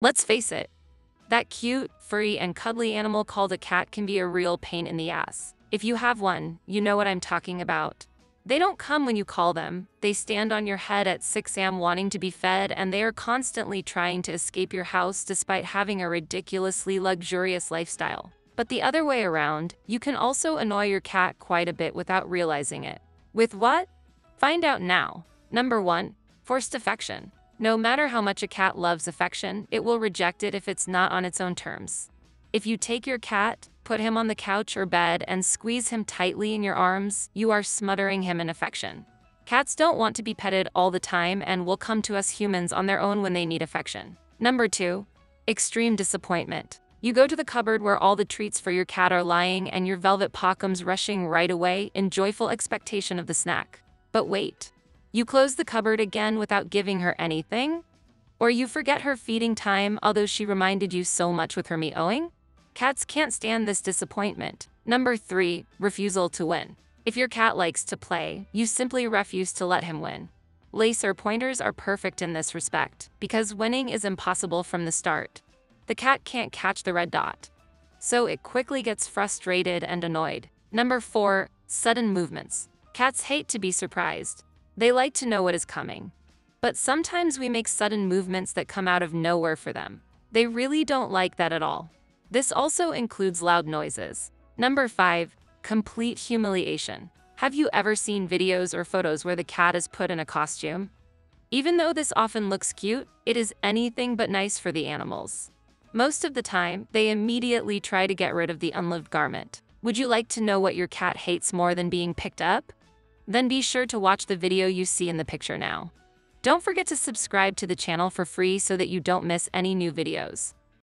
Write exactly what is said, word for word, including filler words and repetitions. Let's face it, that cute, furry, and cuddly animal called a cat can be a real pain in the ass. If you have one, you know what I'm talking about. They don't come when you call them, they stand on your head at six a m wanting to be fed, and they are constantly trying to escape your house despite having a ridiculously luxurious lifestyle. But the other way around, you can also annoy your cat quite a bit without realizing it. With what? Find out now. Number one. Forced affection. No matter how much a cat loves affection, it will reject it if it's not on its own terms. If you take your cat, put him on the couch or bed, and squeeze him tightly in your arms, you are smothering him in affection. Cats don't want to be petted all the time and will come to us humans on their own when they need affection. Number two. Extreme disappointment. You go to the cupboard where all the treats for your cat are lying and your velvet paw comes rushing right away in joyful expectation of the snack. But wait. You close the cupboard again without giving her anything? Or you forget her feeding time, although she reminded you so much with her meowing? Cats can't stand this disappointment. Number three. Refusal to win. If your cat likes to play, you simply refuse to let him win. Lacer pointers are perfect in this respect, because winning is impossible from the start. The cat can't catch the red dot, so it quickly gets frustrated and annoyed. Number four. Sudden movements. Cats hate to be surprised. They like to know what is coming. But sometimes we make sudden movements that come out of nowhere for them. They really don't like that at all. This also includes loud noises. Number five. Complete humiliation. Have you ever seen videos or photos where the cat is put in a costume? Even though this often looks cute, it is anything but nice for the animals. Most of the time, they immediately try to get rid of the unloved garment. Would you like to know what your cat hates more than being picked up? Then be sure to watch the video you see in the picture now. Don't forget to subscribe to the channel for free so that you don't miss any new videos.